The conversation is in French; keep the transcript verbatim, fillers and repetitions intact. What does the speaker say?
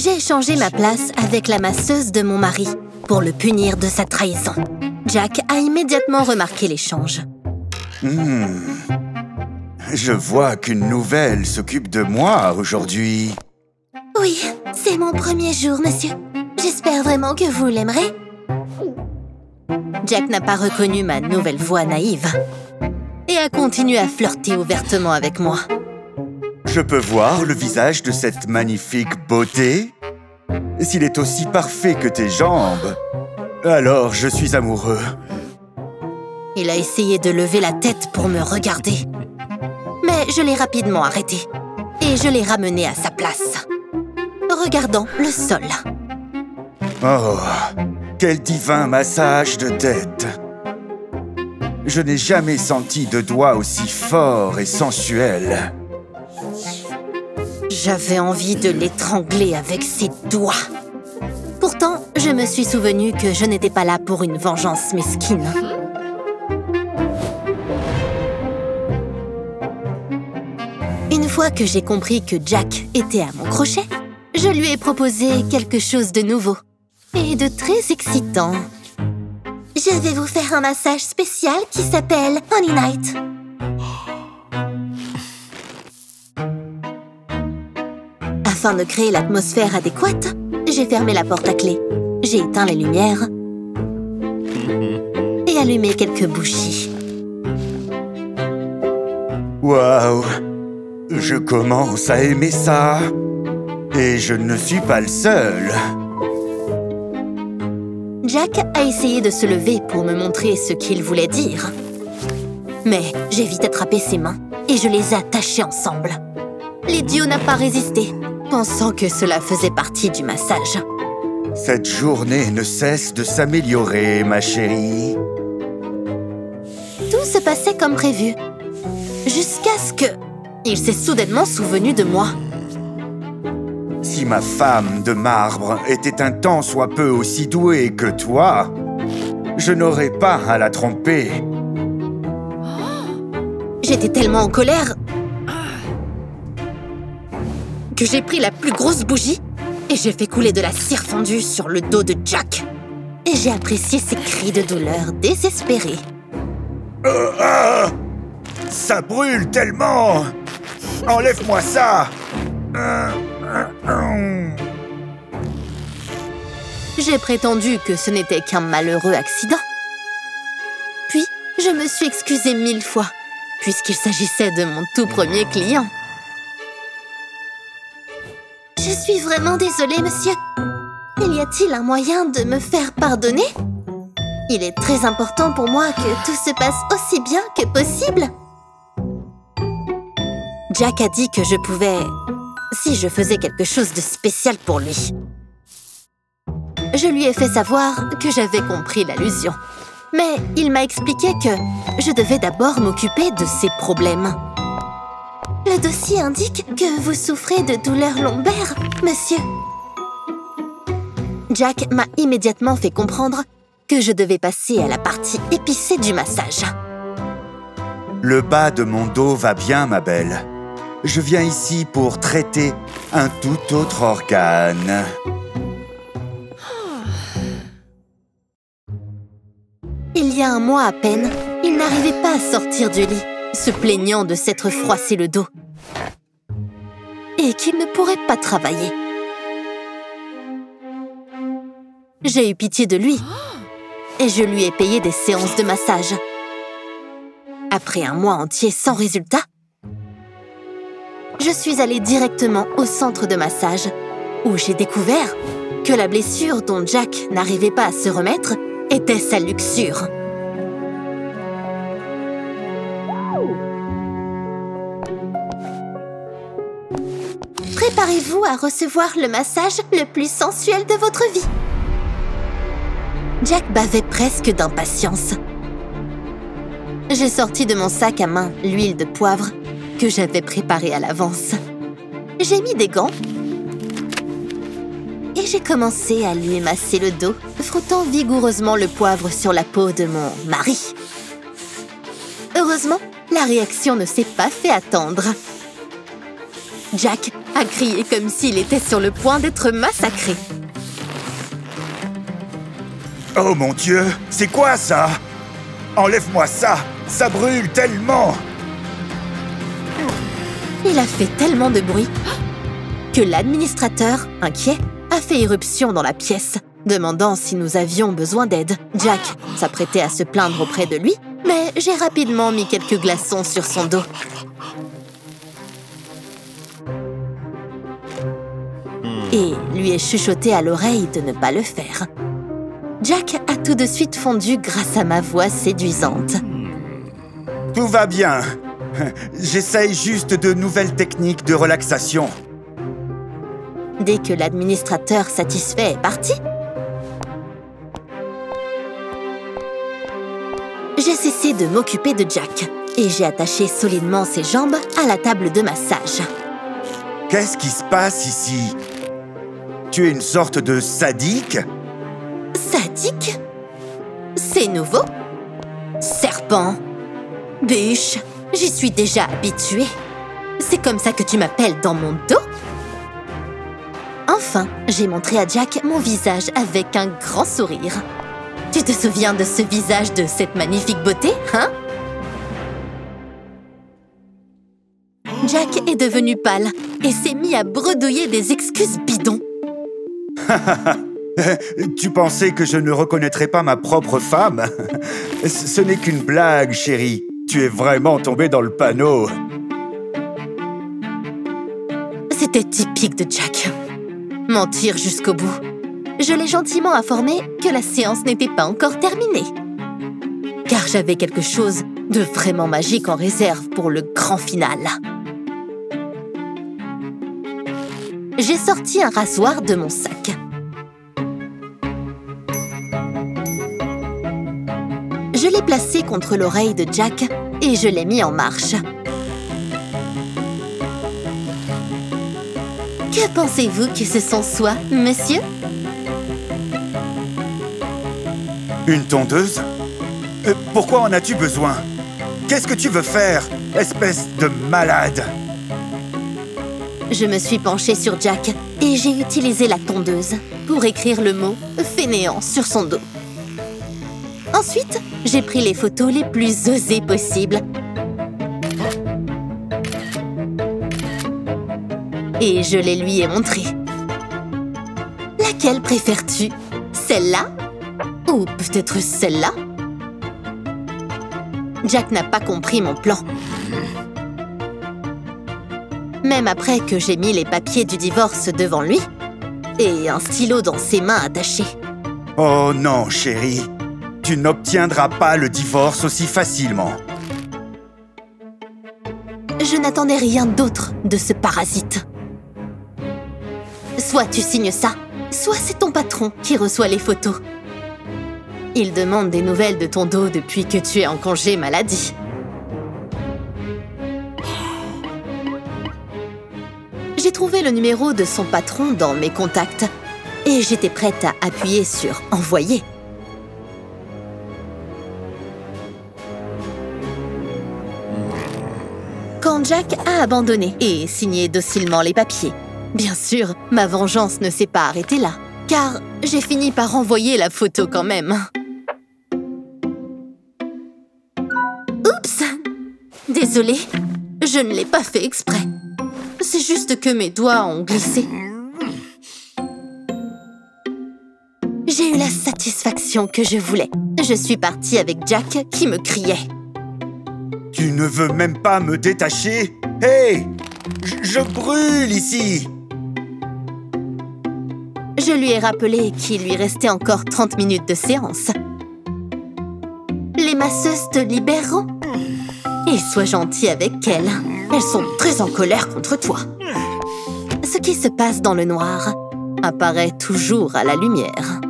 J'ai échangé ma place avec la masseuse de mon mari pour le punir de sa trahison. Jack a immédiatement remarqué l'échange. Hmm. Je vois qu'une nouvelle s'occupe de moi aujourd'hui. Oui, c'est mon premier jour, monsieur. J'espère vraiment que vous l'aimerez. Jack n'a pas reconnu ma nouvelle voix naïve et a continué à flirter ouvertement avec moi. Je peux voir le visage de cette magnifique beauté? S'il est aussi parfait que tes jambes, alors je suis amoureux. Il a essayé de lever la tête pour me regarder, mais je l'ai rapidement arrêté et je l'ai ramené à sa place, regardant le sol. Oh, quel divin massage de tête! Je n'ai jamais senti de doigts aussi forts et sensuels. J'avais envie de l'étrangler avec ses doigts. Pourtant, je me suis souvenu que je n'étais pas là pour une vengeance mesquine. Une fois que j'ai compris que Jack était à mon crochet, je lui ai proposé quelque chose de nouveau et de très excitant. Je vais vous faire un massage spécial qui s'appelle Honey Night. Afin de créer l'atmosphère adéquate, j'ai fermé la porte à clé. J'ai éteint les lumières et allumé quelques bougies. Waouh! Je commence à aimer ça. Et je ne suis pas le seul. Jack a essayé de se lever pour me montrer ce qu'il voulait dire. Mais j'ai vite attrapé ses mains et je les ai attachées ensemble. L'idiot n'a pas résisté, pensant que cela faisait partie du massage. Cette journée ne cesse de s'améliorer, ma chérie. Tout se passait comme prévu, jusqu'à ce que... il s'est soudainement souvenu de moi. Si ma femme de marbre était un tant soit peu aussi douée que toi, je n'aurais pas à la tromper. J'étais tellement en colère que j'ai pris la plus grosse bougie et j'ai fait couler de la cire fondue sur le dos de Jack. Et j'ai apprécié ses cris de douleur désespérés. Euh, ah, ça brûle tellement! Enlève-moi ça! euh... J'ai prétendu que ce n'était qu'un malheureux accident. Puis, je me suis excusée mille fois, puisqu'il s'agissait de mon tout premier client. Je suis vraiment désolée, monsieur. Y a-t-il un moyen de me faire pardonner? Il est très important pour moi que tout se passe aussi bien que possible. Jack a dit que je pouvais... si je faisais quelque chose de spécial pour lui. Je lui ai fait savoir que j'avais compris l'allusion. Mais il m'a expliqué que je devais d'abord m'occuper de ses problèmes. Le dossier indique que vous souffrez de douleurs lombaires, monsieur. Jack m'a immédiatement fait comprendre que je devais passer à la partie épicée du massage. Le bas de mon dos va bien, ma belle. Je viens ici pour traiter un tout autre organe. Il y a un mois à peine, il n'arrivait pas à sortir du lit, se plaignant de s'être froissé le dos et qu'il ne pourrait pas travailler. J'ai eu pitié de lui et je lui ai payé des séances de massage. Après un mois entier sans résultat, je suis allée directement au centre de massage, où j'ai découvert que la blessure dont Jack n'arrivait pas à se remettre était sa luxure. Préparez-vous à recevoir le massage le plus sensuel de votre vie. Jack bavait presque d'impatience. J'ai sorti de mon sac à main l'huile de poivre que j'avais préparé à l'avance. J'ai mis des gants et j'ai commencé à lui masser le dos, frottant vigoureusement le poivre sur la peau de mon mari. Heureusement, la réaction ne s'est pas fait attendre. Jack a crié comme s'il était sur le point d'être massacré. Oh mon Dieu, c'est quoi ça? Enlève-moi ça, ça brûle tellement! Il a fait tellement de bruit que l'administrateur, inquiet, a fait irruption dans la pièce, demandant si nous avions besoin d'aide. Jack s'apprêtait à se plaindre auprès de lui, mais j'ai rapidement mis quelques glaçons sur son dos. Et lui ai chuchoté à l'oreille de ne pas le faire. Jack a tout de suite fondu grâce à ma voix séduisante. « Tout va bien. J'essaye juste de nouvelles techniques de relaxation. » Dès que l'administrateur satisfait est parti, j'ai cessé de m'occuper de Jack et j'ai attaché solidement ses jambes à la table de massage. « Qu'est-ce qui se passe ici? Tu es une sorte de sadique ?» Sadique? C'est nouveau? Serpent? Bûche? J'y suis déjà habituée. C'est comme ça que tu m'appelles dans mon dos? Enfin, j'ai montré à Jack mon visage avec un grand sourire. Tu te souviens de ce visage de cette magnifique beauté, hein? Jack est devenu pâle et s'est mis à bredouiller des excuses bidons. Tu pensais que je ne reconnaîtrais pas ma propre femme? Ce n'est qu'une blague, chérie. Tu es vraiment tombée dans le panneau. C'était typique de Jack. Mentir jusqu'au bout. Je l'ai gentiment informé que la séance n'était pas encore terminée. Car j'avais quelque chose de vraiment magique en réserve pour le grand final. J'ai sorti un rasoir de mon sac. Je l'ai placé contre l'oreille de Jack et je l'ai mis en marche. Que pensez-vous que ce son soit, monsieur? Une tondeuse? euh, Pourquoi en as-tu besoin? Qu'est-ce que tu veux faire, espèce de malade? Je me suis penchée sur Jack et j'ai utilisé la tondeuse pour écrire le mot « fainéant » sur son dos. Ensuite, j'ai pris les photos les plus osées possibles. Et je les lui ai montrées. Laquelle préfères-tu? Celle-là? Ou peut-être celle-là? Jack n'a pas compris mon plan. Même après que j'ai mis les papiers du divorce devant lui et un stylo dans ses mains attachées. Oh non, chérie! Tu n'obtiendras pas le divorce aussi facilement. Je n'attendais rien d'autre de ce parasite. Soit tu signes ça, soit c'est ton patron qui reçoit les photos. Il demande des nouvelles de ton dos depuis que tu es en congé maladie. J'ai trouvé le numéro de son patron dans mes contacts et j'étais prête à appuyer sur « Envoyer ». Quand Jack a abandonné et signé docilement les papiers. Bien sûr, ma vengeance ne s'est pas arrêtée là, car j'ai fini par envoyer la photo quand même. Oups! Désolée, je ne l'ai pas fait exprès. C'est juste que mes doigts ont glissé. J'ai eu la satisfaction que je voulais. Je suis partie avec Jack qui me criait. Tu ne veux même pas me détacher? Hé hey, je brûle ici! Je lui ai rappelé qu'il lui restait encore trente minutes de séance. Les masseuses te libéreront. Et sois gentil avec elles. Elles sont très en colère contre toi. Ce qui se passe dans le noir apparaît toujours à la lumière.